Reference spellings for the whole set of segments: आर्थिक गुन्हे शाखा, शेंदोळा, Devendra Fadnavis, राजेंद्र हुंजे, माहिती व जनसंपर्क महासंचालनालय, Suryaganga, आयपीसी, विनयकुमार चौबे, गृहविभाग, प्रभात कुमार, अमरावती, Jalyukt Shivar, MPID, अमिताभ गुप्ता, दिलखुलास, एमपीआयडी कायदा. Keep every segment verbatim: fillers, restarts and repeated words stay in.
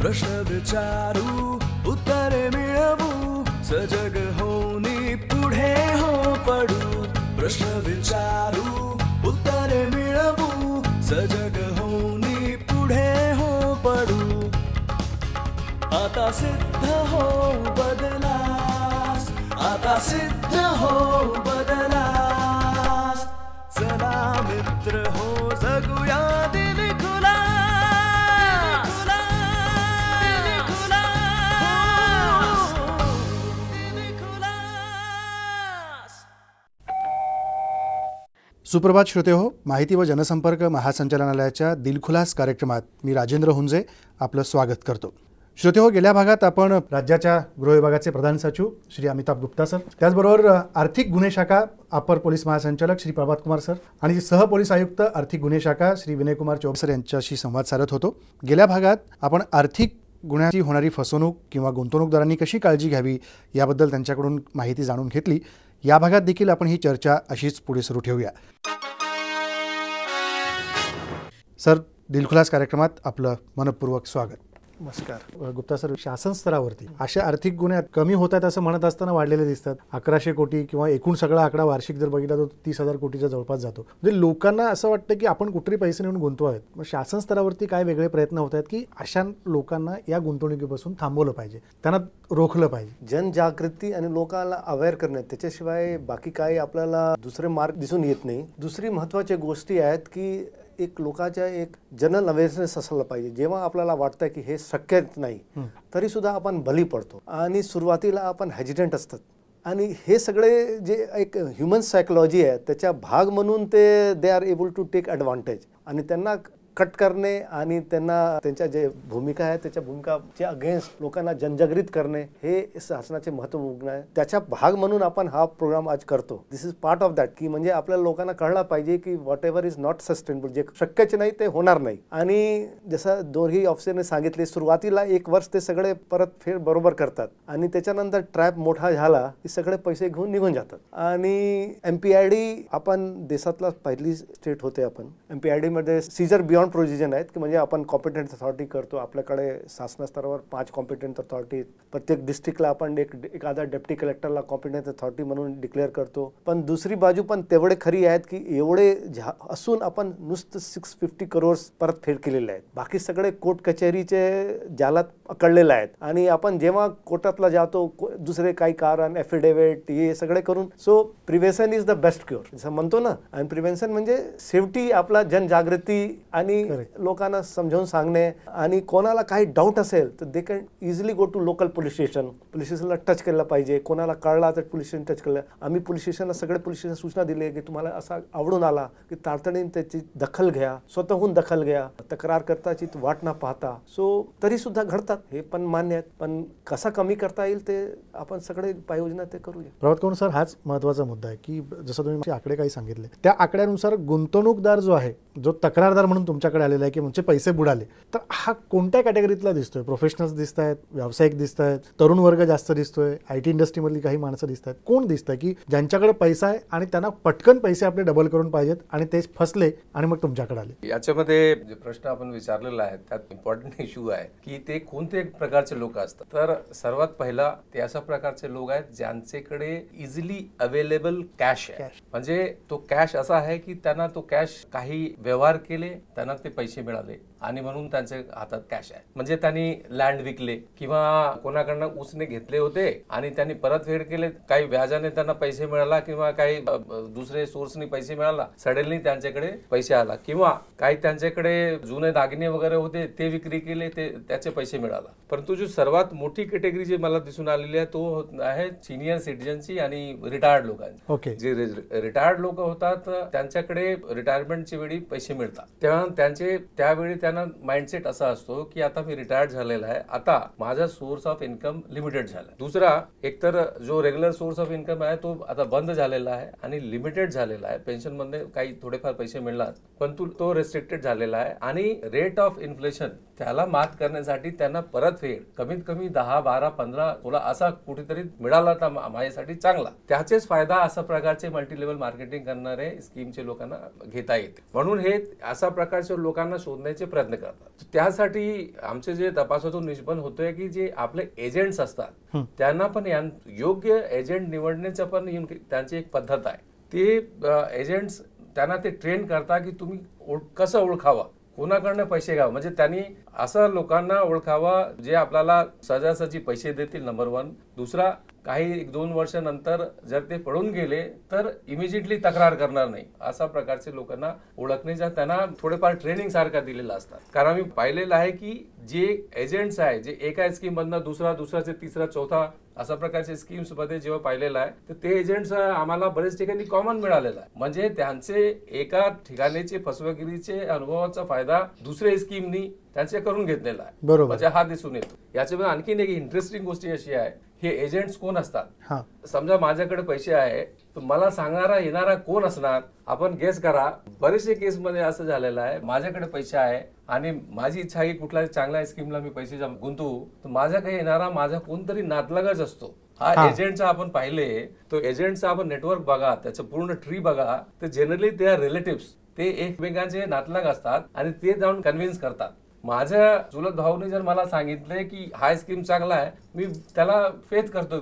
प्रश्न विचारू उत्तर मिळवू सजग होऊनी पुढे हो पडू प्रश्न विचारू उत्तर मिळवू सजग होऊनी पुढे हो पडू आता सिद्ध हो बदलास आता सिद्ध हो बदलास चला मित्र हो जगूया सुप्रभात श्रोते हो. माहिती व जनसंपर्क महासंचालनालयाच्या दिलखुलास कार्यक्रमात मी राजेंद्र हुंजे आपलं स्वागत करतो. श्रोते हो, गेल्या भागात आपण राज्याच्या गृह विभागाचे प्रधान सचिव श्री अमिताभ गुप्ता सर, त्याचबरोबर आर्थिक गुन्हे शाखा अपर पोलीस महासंचालक श्री प्रभात कुमार सर आणि सह पोलीस आयुक्त आर्थिक गुन्हे शाखा श्री विनयकुमार चौबे सर यांच्याशी संवाद साधत होतो. गेल्या भागात आपण आर्थिक गुन्ह्याची होणारी फसवणूक किंवा गुंतवणूकदारांनी कशी काळजी घ्यावी याबद्दल त्यांच्याकडून माहिती जाणून घेतली. या भागात देखील आपण ही चर्चा अशीच पुढे सुरू ठेवूया. सर, दिलखुलास कार्यक्रमात आपलं मनपूर्वक स्वागत. नमस्कार गुप्ता सर, शासन स्तरावरती अशा आर्थिक गुन्हे कमी होत आहेत असं म्हणत असताना वाढलेले दिसतात. अकराशे कोटी किंवा एकूण सगळा आकडा वार्षिक जर बघितला तर तीस हजार कोटीच्या जवळपास जातो. म्हणजे लोकांना असं वाटतं की आपण कुठेतरी पैसे नेऊन गुंतवावेत. मग शासन स्तरावरती काय वेगळे प्रयत्न होत आहेत की अशा लोकांना या गुंतवणुकीपासून थांबवलं पाहिजे, त्यांना रोखलं पाहिजे? जनजागृती आणि लोकांना अवेअर करण्यात त्याच्याशिवाय बाकी काय आपल्याला दुसरे मार्ग दिसून येत नाही. दुसरी महत्त्वाच्या गोष्टी आहेत की एक लोकांचा एक जनरल अवेअरनेस असायला पाहिजे. जेव्हा आपल्याला वाटतं की हे शक्यच नाही तरी सुद्धा आपण बली पडतो आणि सुरुवातीला आपण हेजिटंट असतात आणि हे सगळे जे एक ह्युमन सायकोलॉजी आहे त्याचा भाग म्हणून ते they are able to take advantage आणि त्यांना कट करणे आणि त्यांना त्यांच्या जे भूमिका आहे त्याच्या भूमिकाच्या अगेन्स्ट लोकांना जनजागृत करणे हे शासनाचे महत्त्वपूर्ण आहे. त्याचा भाग म्हणून आपण हा प्रोग्राम आज करतो. This is part of that की म्हणजे आपल्याला लोकांना कळलं पाहिजे की whatever is not sustainable, जे शक्यच नाही ते होणार नाही. आणि जसं दोन्ही ऑफिसरने सांगितले सुरुवातीला एक वर्ष ते सगळे परत फेर बरोबर करतात आणि त्याच्यानंतर ट्रॅप मोठा झाला की सगळे पैसे घेऊन निघून जातात. आणि एम पी आय डी आपण देशातला पहिली स्टेट होते. आपण एम पी आय डीमध्ये सीजर बियॉन्ड प्रोव्हिजन आहेत की म्हणजे आपण कॉम्पिटंट अथॉरिटी करतो. आपल्याकडे शासन स्तरावर पाच कॉम्पिटंट अथॉरिटी, प्रत्येक डिस्ट्रिक्टला आपण एक एखादा डेप्टी कलेक्टरला कॉम्पिटंट अथॉरिटी म्हणून डिक्लेअर करतो. पण दुसरी बाजू पण तेवढे खरी आहेत की एवढे असून आपण नुसतं सिक्स फिफ्टी करोड्स परत फेड केलेले आहेत. बाकी सगळे कोर्ट कचेरीचे जालात अकडलेले आहेत आणि आपण जेव्हा कोर्टातला जातो दुसरे काही कारण ॲफिडेव्हिट हे सगळे करून so prevention is the best cure असं म्हणतो ना. आणि प्रिव्हेन्शन म्हणजे शेवटी आपला जनजागृती आणि लोकांना समजावून सांगणे आणि कोणाला काही डाऊट असेल तर they can easily go to local police station. Police स्टेशनला टच केलं पाहिजे, कोणाला कळला तर पोलीस स्टेशन टच केलं. आम्ही पोलीस स्टेशनला सगळे पोलीस स्टेशन सूचना दिली की तुम्हाला असा आवडून आला की तातडीने त्याची दखल घ्या, स्वतःहून दखल घ्या, तक्रार करताची वाट न पाहता. सो तरी सुद्धा घडतात हे पण मान्य आहेत, पण कसा कमी करता येईल ते आपण सगळे उपाययोजना ते करूया. प्रभात कुमार सर, हाच महत्त्वाचा मुद्दा आहे की जसं तुम्ही आकडे काही सांगितले त्या आकड्यानुसार गुंतवणूकदार जो आहे जो तक्रारदार म्हणून तुमच्याकडे आलेला आहे की म्हणजे पैसे बुडाले तर हा कोणत्या कॅटेगरीतला दिसतोय? प्रोफेशनल्स दिसत आहेत, व्यावसायिक दिसत आहेत, तरुण वर्ग जास्त दिसतोय, आय टी इंडस्ट्रीमधली काही माणसं दिसत आहेत? कोण दिसतंय की ज्यांच्याकडे पैसा आहे आणि त्यांना पटकन पैसे आपले डबल करून पाहिजेत आणि तेच फसले आणि मग तुमच्याकडे आले? याच्यामध्ये जे प्रश्न आपण विचारलेला आहे त्यात इम्पॉर्टंट इश्यू आहे की ते कोणते प्रकारचे लोक असतात. तर सर्वात पहिला ते अशा प्रकारचे लोक आहेत ज्यांचेकडे इझिली अवेलेबल कॅश आहे. म्हणजे तो कॅश असा आहे की त्यांना तो कॅश काही व्यवहार केले त्यांना ते पैसे मिळाले आणि म्हणून त्यांच्या हातात कॅश आहे. म्हणजे त्यांनी लँड विकले किंवा कोणाकडनं उसने घेतले होते आणि त्यांनी परतफेड केले, काही व्याजाने त्यांना पैसे मिळाला किंवा काही दुसरे सोर्सनी पैसे मिळाला, सडनली त्यांच्याकडे पैसे आला किंवा काही त्यांच्याकडे जुने दागिने वगैरे होते ते विक्री केले ते त्याचे पैसे मिळाला. परंतु जो सर्वात मोठी कॅटेगरी जी मला दिसून आलेली आहे तो आहे सिनियर सिटीजनची आणि रिटायर्ड लोकांची. ओके, जे रिटायर्ड लोक होतात त्यांच्याकडे रिटायरमेंटच्या वेळी पैसे मिळतात तेव्हा त्यांचे त्यावेळी त्यांना माइंडसेट असा असतो की आता मी रिटायर्ड झालेला आहे, आता माझा सोर्स ऑफ इन्कम लिमिटेड झाला. दुसरा एकतर जो रेग्युलर सोर्स ऑफ इन्कम आहे तो आता बंद झालेला आहे आणि लिमिटेड झालेला आहे. पेन्शन मध्ये काही थोडेफार पैसे मिळणार परंतु तो रेस्ट्रिक्टेड झालेला आहे आणि रेट ऑफ इन्फ्लेशन त्याला मात करण्यासाठी त्यांना परतफेड कमीत कमी दहा बारा पंधरा सोळा असा कुठेतरी मिळाला तर माझ्यासाठी चांगला, त्याचेच फायदा अशा प्रकारचे मल्टी लेवल मार्केटिंग करणारे स्कीमचे लोकांना घेता येते. म्हणून हे अशा प्रकारच्या लोकांना शोधण्याचे प्रयत्न करतात। त्यासाठी आमचे जे तपासातून निष्पन्न होतोय की जे आपले एजंट्स असतात त्यांना पण योग्य एजंट निवडण्याचा पण त्यांची एक पद्धत आहे। ते एजंट्स त्यांना ते ट्रेन करता की तुम्ही कसं ओळखावा, कोणाकडनं पैसे घ्यावा, म्हणजे त्यांनी अशा लोकांना ओळखावा जे आपल्याला सहजासहजी पैसे देतील नंबर वन। दुसरा, काही एक दोन वर्षांनंतर जर ते पडून गेले तर इमिजिएटली तक्रार करणार नाही, अशा प्रकारचे लोकांना ओळखण्याचा त्यांना थोडेफार ट्रेनिंग सारखा दिलेला असतात। कारण मी पाहिलेलं आहे की जे एजंट्स आहे जे एका स्कीम मधनं दुसरा दुसरा ते तिसरा चौथा अशा प्रकारचे स्कीम्स मध्ये जेव्हा पाहिलेलं आहे तर ते एजंट्स आम्हाला बरेच ठिकाणी कॉमन मिळालेला आहे। म्हणजे त्यांचे एका ठिकाणीचे फसवेगिरीचे अनुभवाचा फायदा दुसऱ्या स्कीमनी त्यांचे करून घेतलेला आहे, बरोबर, हा दिसून येतो। याच्यामध्ये आणखीन एक इंटरेस्टिंग गोष्टी अशी आहे, हे एजंट्स कोण असतात? समजा माझ्याकडे पैसे आहे तर मला सांगणारा येणारा कोण असणार, आपण गेस करा। बरेचसे केस मध्ये असं झालेलं आहे, माझ्याकडे पैसे आहे आणि माझी इच्छा आहे कुठल्या चांगल्या स्कीमला मी पैसे गुंतवू, तर माझ्याकडे येणारा माझा कोणतरी नातलगच असतो। हा एजंटचा आपण पाहिले तो एजंटचा आपण नेटवर्क बघा, त्याचं पूर्ण ट्री बघा, तर जनरली ते रिलेटिव्स ते एकमेकांचे नातलग असतात आणि ते जाऊन कन्व्हिन्स करतात। माझ्या चुलत भाऊने जर मला सांगितले की हा स्कीम चांगला आहे, मी त्याला फेथ करतो,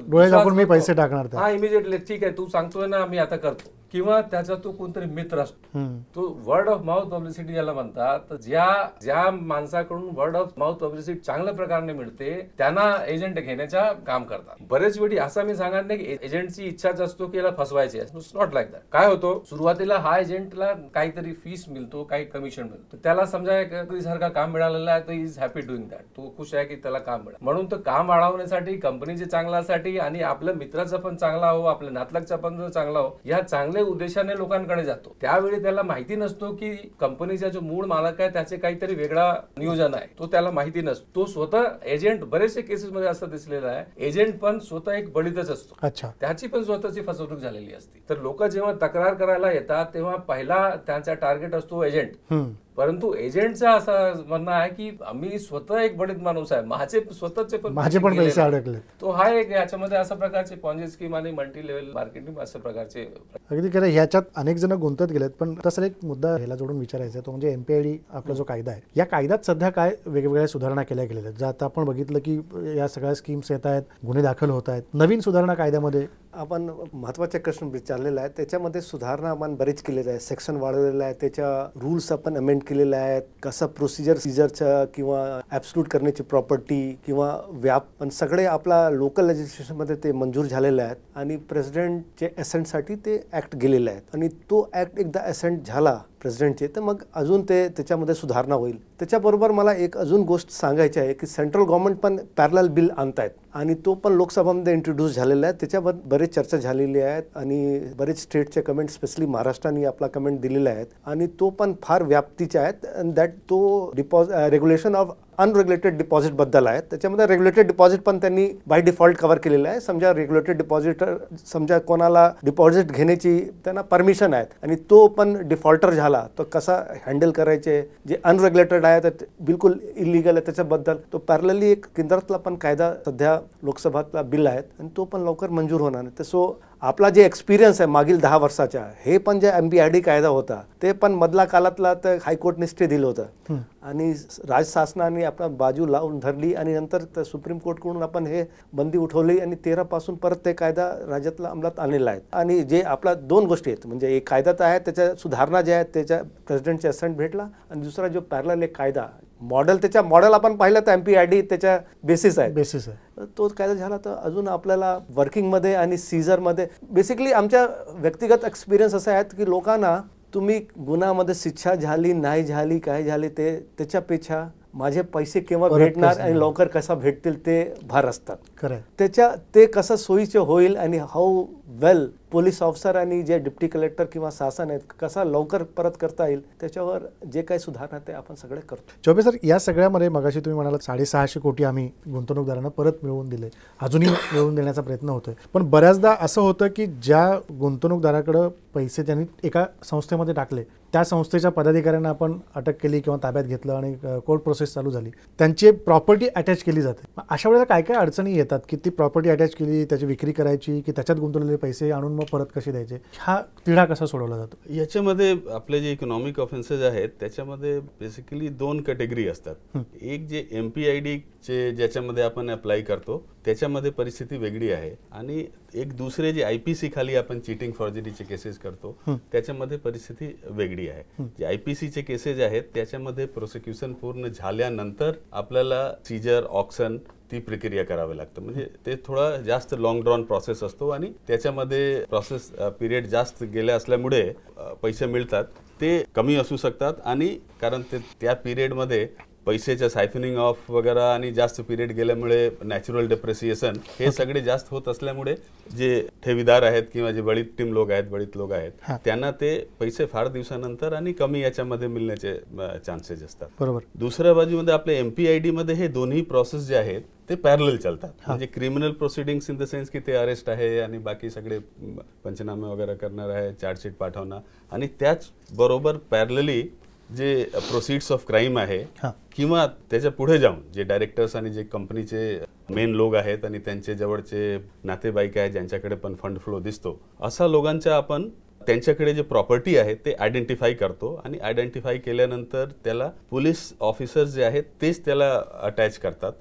मी पैसे टाकणार, हा इमिजिएटली ठीक आहे तू सांगतोय ना मी आता करतो, किंवा त्याचा तो कोणतरी मित्र असतो। तो वर्ड ऑफ माउथ पब्लिसिटी ज्याला म्हणतात, ज्या ज्या माणसाकडून वर्ड ऑफ माउथ पब्लिसिटी चांगल्या प्रकारे मिळते त्यांना एजंट घेण्याचा काम करतात। बरेच वेळी असा मी सांगत नाही की एजंटची इच्छाच असतो की याला फसवायची, इट्स नॉट लाईक दॅट। काय होतो सुरुवातीला हा एजंटला काहीतरी फीस मिळतो, काही कमिशन मिळतो, त्याला समजा एखादी सारखा काम मिळालेला आहे तर इज हॅपी डुईंग दॅट, तो खुश आहे की त्याला काम मिळालं। म्हणून तो काम वाढवण्यासाठी कंपनीचे चांगल्यासाठी आणि आपल्या मित्राचा पण चांगला हो, आपल्या नातलगचा पण चांगला हो, या चांगल्या उद्देशाने लोकांकडे जातो। त्यावेळी त्याला माहिती नसतो की कंपनीचा जो मूळ मालक आहे त्याचे काहीतरी वेगळा नियोजन आहे, तो त्याला माहिती नसतो। तो स्वतः एजंट बरेचसे केसेस मध्ये असं दिसलेला आहे, एजंट पण स्वतः एक बळीतच असतो, अच्छा, त्याची पण स्वतःची फसवणूक झालेली असते। तर लोक जेव्हा तक्रार करायला येतात तेव्हा पहिला त्यांचा टार्गेट असतो एजंट। परंतु एजंटचा असं म्हणणं आहे की आम्ही स्वतः एक बडीत माणूस आहे, माझे स्वतःचे पण माझे पण पैसे अडकले, तो हा एक याच्यामध्ये अशा प्रकारचे पॉन्जी स्कीम आणि मल्टी लेवल मार्केटिंग अशा प्रकारचे अगदी खरं ह्याच्यात अनेक जण गुंतत गेलेत। पण तसं एक मुद्दा ह्याला जोडून विचारायचा तो म्हणजे एमपीआयडी आपला जो कायदा आहे, या कायद्यात सध्या काय वेगवेगळ्या सुधारणा केल्या गेलेल्या आहेत? जर आता आपण बघितलं की या सगळ्या स्कीम्स येत आहेत, गुन्हे दाखल होत आहेत, नवीन सुधारणा कायद्यामध्ये आपण महत्त्वाचे प्रश्न विचारलेला आहे, त्याच्यामध्ये सुधारणा आपण बरीच केलेली आहे, सेक्शन वाढवलेला आहे, त्याच्या रूल्स आपण अमेंड केलेले आहेत, कसं प्रोसिजर सीजरचं किंवा ॲब्सोल्यूट करण्याची प्रॉपर्टी किंवा व्याप पण सगळे आपला लोकल लेजिस्लेशनमध्ये ते मंजूर झालेले आहेत आणि प्रेसिडेंटचे ॲसेंटसाठी ते ॲक्ट गेलेले आहेत आणि तो ॲक्ट एकदा ॲसेंट झाला प्रेसिडेंटचे तर मग अजून ते त्याच्यामध्ये सुधारणा होईल। त्याच्याबरोबर मला एक अजून गोष्ट सांगायची आहे की सेंट्रल गव्हर्नमेंट पण पॅरलल बिल आणतायत आणि तो पण लोकसभामध्ये इंट्रोड्यूस झालेला आहे, त्याच्यावर बरेच चर्चा झालेली आहेत आणि बरेच स्टेटचे कमेंट स्पेशली महाराष्ट्राने आपला कमेंट दिलेला आहेत आणि तो पण फार व्याप्तीचे आहेत अँड दॅट तो डिपॉझिट रेग्युलेशन ऑफ अनरेग्युलेटेड डिपॉझिटबद्दल आहेत। त्याच्यामध्ये रेग्युलेटेड डिपॉझिट पण त्यांनी बाय डिफॉल्ट कव्हर केलेलं आहे, समजा रेग्युलेटेड डिपॉझिटर समजा कोणाला डिपॉझिट घेण्याची त्यांना परमिशन आहेत आणि तो पण डिफॉल्टर झाला तर कसा हँडल करायचे, जे अनरेग्युलेटेड आहे तर बिलकुल इलिगल आहे त्याच्याबद्दल तो पॅरलली एक केंद्रातला पण कायदा सध्या लोकसभातला बिल आहेत आणि तो पण लवकर मंजूर होणार नाही। तर सो आपला जे एक्सपिरियन्स आहे मागील दहा वर्षाचा, हे पण जे एम पी आय डी कायदा होता ते पण मधला कालातला तर हायकोर्टने स्टे दिलं होतं आणि राज्य शासनाने आपण बाजू लावून धरली आणि नंतर सुप्रीम कोर्टकडून आपण हे बंदी उठवली आणि तेरा पासून परत ते कायदा राज्यातला अंमलात आणलेला आहे। आणि जे आपला दोन गोष्टी आहेत, म्हणजे एक कायदा तर आहे त्याच्या सुधारणा ज्या आहेत त्याच्या प्रेसिडेंटचे असेंट भेटला आणि दुसरा जो पॅरलल एक कायदा मॉडेल त्याच्या मॉडेल आपण पाहिलं तर एम पी आय डी त्याच्या बेसिस आहे बेसिस आहे तो कायदा झाला तर अजून आपल्याला वर्किंगमध्ये आणि सीझरमध्ये बेसिकली आमच्या व्यक्तिगत एक्सपिरियन्स असा आहेत की लोकांना तुम्ही गुन्ह्यामध्ये शिक्षा झाली नाही झाली काय झाली ते त्याच्यापेक्षा माझे पैसे केव्हा भेटणार आणि लवकर कसा भेटतील ते भार असतात, त्याच्या ते कसं सोयीचे होईल आणि हाऊ वेल पोलीस ऑफिसर आणि जे डिप्टी कलेक्टर किंवा शासन आहेत कसा लवकर परत करता येईल त्याच्यावर जे काही सुधारणा ते आपण सगळे करतो। चौबे सर, या सगळ्यामध्ये मगाशी तुम्ही म्हणालात साडेसहाशे कोटी आम्ही गुंतवणूकदारांना परत मिळवून दिले, अजूनही मिळवून देण्याचा प्रयत्न होतोय, पण बऱ्याचदा असं होतं की ज्या गुंतवणूकदाराकडं पैसे त्यांनी एका संस्थेमध्ये टाकले त्या संस्थेच्या पदाधिकाऱ्यांना आपण अटक केली किंवा ताब्यात घेतलं आणि कोर्ट प्रोसेस चालू झाली, त्यांची प्रॉपर्टी अटॅच केली जाते। अशा वेळेला काय काय अडचणी येतात की ती प्रॉपर्टी अटॅच केली, त्याची विक्री करायची की त्याच्यात गुंतवलेले पैसे आणून मग परत कसे द्यायचे, हा तिढा कसा सोडवला जातो? याच्यामध्ये आपले जे इकॉनॉमिक ऑफेन्सेस आहेत त्याच्यामध्ये बेसिकली दोन कॅटेगरी असतात. एक जे एमपीआयडी चे ज्याच्यामध्ये आपण अप्लाय करतो त्याच्यामध्ये परिस्थिती वेगळी आहे, आणि एक दुसरे जे आयपीसी खाली आपण चीटिंग फॉर्जरीचे केसेस करतो त्याच्यामध्ये परिस्थिती वेगळी आहे. जे आयपीसी चे केसेस आहेत त्याच्यामध्ये प्रोसिक्युशन पूर्ण झाल्यानंतर आपल्याला सीजर ऑक्शन ती प्रक्रिया करावी लागते, म्हणजे ते थोडा जास्त लॉंग ड्रॉन प्रोसेस असतो आणि त्याच्यामध्ये प्रोसेस पिरियड जास्त गेल्या असल्यामुळे पैसे मिळतात ते कमी असू शकतात, आणि कारण ते त्या पिरियडमध्ये पैसेचं सायफनिंग ऑफ वगैरे आणि जास्त पिरियड गेल्यामुळे नॅचरल डेप्रिसिएशन हे सगळे जास्त होत असल्यामुळे जे ठेवीदार आहेत किंवा जे बळीत टीम लोक आहेत बळीत लोक आहेत त्यांना ते पैसे फार दिवसानंतर आणि कमी याच्यामध्ये मिळण्याचे चान्सेस असतात. बरोबर. दुसऱ्या बाजूमध्ये आपल्या एमपीआयडी मध्ये हे दोन्ही प्रोसेस जे आहेत ते पॅरल चालतात, म्हणजे criminal proceedings in the sense की ते अरेस्ट आहे आणि बाकी सगळे पंचनामे वगैरे करणार आहे, चार्जशीट पाठवणार, आणि त्याच बरोबर पॅरलली जे प्रोसीड्स ऑफ क्राईम आहे किंवा त्याच्या पुढे जाऊन जे डायरेक्टर्स आणि जे कंपनीचे मेन लोक आहेत आणि त्यांचे जवळचे नातेवाईक आहेत ज्यांच्याकडे पण फंड फ्लो दिसतो अशा लोकांच्या आपण त्यांच्याकडे जे प्रॉपर्टी आहे ते आयडेंटिफाय करतो, आणि आयडेंटिफाय केल्यानंतर त्याला पोलीस ऑफिसर्स जे आहेत तेच त्याला अटॅच करतात.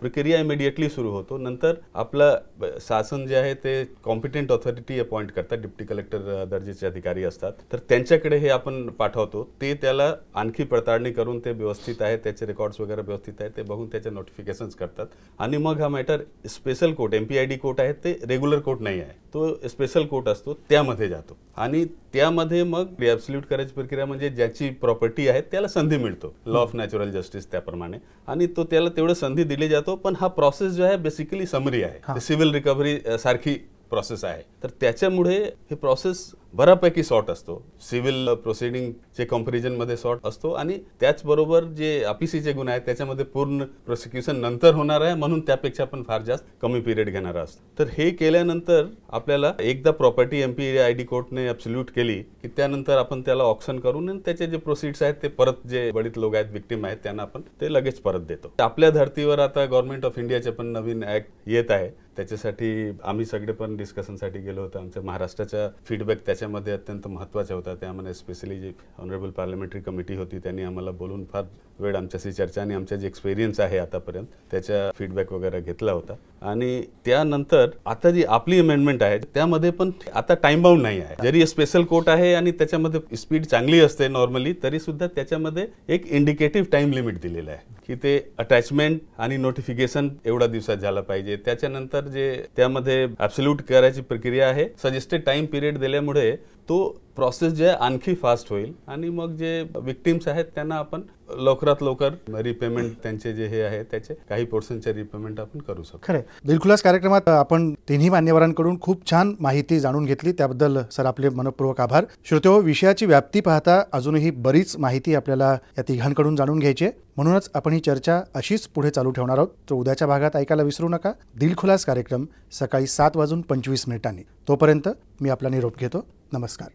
प्रक्रिया इमिडिएटली सुरू होतो. नंतर आपलं शासन जे आहे ते कॉम्पिटंट ऑथॉरिटी अपॉइंट करतात, डिप्टी कलेक्टर दर्जेचे अधिकारी असतात, तर त्यांच्याकडे हे आपण पाठवतो, ते त्याला आणखी पडताळणी करून ते व्यवस्थित आहे त्याचे रेकॉर्ड्स वगैरे व्यवस्थित आहे ते बघून त्याचे नोटिफिकेशन करतात, आणि मग हा matter special court MPID court आहे ते रेग्युलर कोर्ट नाही आहे तो स्पेशल कोर्ट असतो त्यामध्ये जातो, आणि त्यामध्ये मग ॲब्सोल्यूट करेज प्रक्रिया म्हणजे ज्याची प्रॉपर्टी आहे त्याला संधी मिळतो लॉ ऑफ नॅचरल जस्टिस त्याप्रमाणे, आणि तो त्याला तेवढं संधी दिली जातो. पण हा प्रोसेस जो आहे बेसिकली समरी आहे, सिव्हिल रिकव्हरी सारखी प्रोसेस आहे, तर त्याच्यामुळे हे प्रोसेस बऱ्यापैकी शॉर्ट असतो, सिव्हिल प्रोसिडिंगचे कम्पॅरिझनमध्ये शॉर्ट असतो, आणि त्याचबरोबर जे आयपीसीचे गुन्हे आहेत त्याच्यामध्ये पूर्ण प्रोसिक्युशन नंतर होणार आहे म्हणून त्यापेक्षा पण फार जास्त कमी पिरियड घेणारा असतो. तर हे केल्यानंतर आपल्याला एकदा प्रॉपर्टी एमपीआयडी कोर्टने ॲब्सोल्यूट केली की त्यानंतर आपण त्याला ऑक्शन करून आणि त्याचे जे प्रोसीड्स आहेत ते परत जे बळीत लोक आहेत विक्टिम आहेत त्यांना आपण ते लगेच परत देतो. आपल्या धर्तीवर आता गव्हर्नमेंट ऑफ इंडियाचे पण नवीन ॲक्ट येत आहे, त्याच्यासाठी आम्ही सगळे पण डिस्कशनसाठी गेलो होतो. आमच्या महाराष्ट्राचा फीडबॅक त्याच्यामध्ये अत्यंत महत्त्वाचा होता, त्यामध्ये स्पेशली जी ऑनरेबल पार्लमेंटरी कमिटी होती त्यांनी आम्हाला बोलून फार वेळ आमच्याशी चर्चा आणि आमचा जे एक्सपिरियन्स आहे आतापर्यंत त्याचा फीडबॅक वगैरे घेतला होता, आणि त्यानंतर आता जी आपली अमेंडमेंट आहे त्यामध्ये पण आता टाइम बाउंड नाही आहे. जरी स्पेशल कोर्ट आहे आणि त्याच्यामध्ये स्पीड चांगली असते नॉर्मली तरी सुद्धा त्याच्यामध्ये एक इंडिकेटिव्ह टाइम लिमिट दिलेलं आहे की ते अटॅचमेंट आणि नोटिफिकेशन एवढा दिवसात झाला पाहिजे. त्याच्यानंतर जे त्यामध्ये ॲब्सोल्यूट करायची प्रक्रिया आहे सजेस्टेड टाइम पिरियड दिल्यामुळे तो प्रोसेस जे आणखी फास्ट होईल, आणि मग जे विक्टिम्स आहेत त्यांना आपण लवकरात लवकर रिपेमेंट त्यांचे जे हे आहे त्याचे काही पर्सेंटचे रिपेमेंट आपण करू शकतो. खरं आहे. दिलखुलास कार्यक्रमात आपण तिन्ही मान्यवरांकडून खूप छान माहिती जाणून घेतली, त्याबद्दल सर आपले मनपूर्वक आभार. श्रोतेहो, विषयाची व्याप्ती पाहता अजूनही बरीच माहिती आपल्याला या तिघांकडून जाणून घ्यायची आहे, म्हणूनच आपण ही चर्चा अशीच पुढे चालू ठेवणार आहोत. तर उद्याच्या भागात ऐकायला विसरू नका. दिलखुलास कार्यक्रम सकाळी सात वाजून पंचवीस मिनिटांनी. तोपर्यंत मी आपला निरोप घेतो. नमस्कार.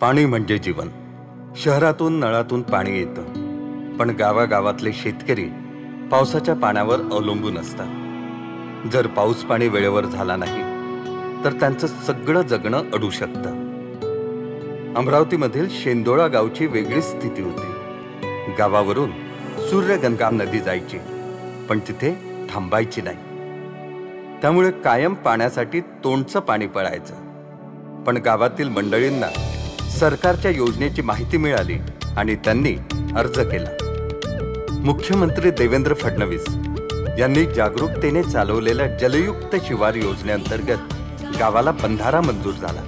पाणी म्हणजे जीवन. शहरातून नळातून पाणी येतं, पण गावागावातले शेतकरी पावसाच्या पाण्यावर अवलंबून असतात. जर पाऊस पाणी वेळेवर झाला नाही तर त्यांचं सगळं जगणं अडू शकतं. अमरावतीमधील शेंदोळा गावची वेगळी स्थिती होती. गावावरून सूर्यगंगा नदी जायची, पण तिथे थांबायची नाही, त्यामुळे कायम पाण्यासाठी तोंडचं पाणी पळायचं. पण गावातील मंडळींना सरकारच्या योजनेची माहिती मिळाली आणि त्यांनी अर्ज केला. मुख्यमंत्री देवेंद्र फडणवीस यांनी जागरूकतेने चालवलेल्या जलयुक्त शिवार योजनेअंतर्गत गावाला बंधारा मंजूर झाला.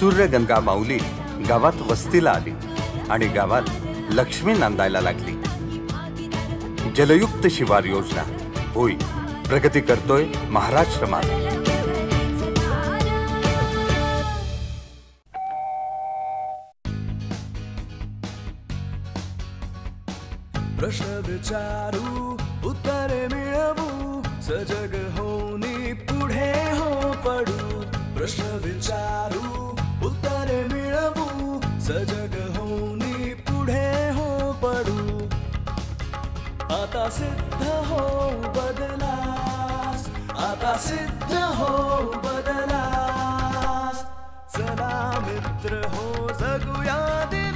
सूर्यगंगा माऊली गावात वस्तीला आली आणि गावात लक्ष्मी नांदायला लागली. जलयुक्त शिवार योजना होय प्रगती करतोय महाराष्ट्र माता. प्रश्न विचारू, उत्तरे मिळवू, सजग होऊनी पुढे हो पडू. प्रश्न विचारू, उत्तरे मिळवू, सजग होऊनी पुढे हो पडू. आता सिद्ध हो बदला दादा सिद्ध हो बदला, चला मित्र हो जगुया.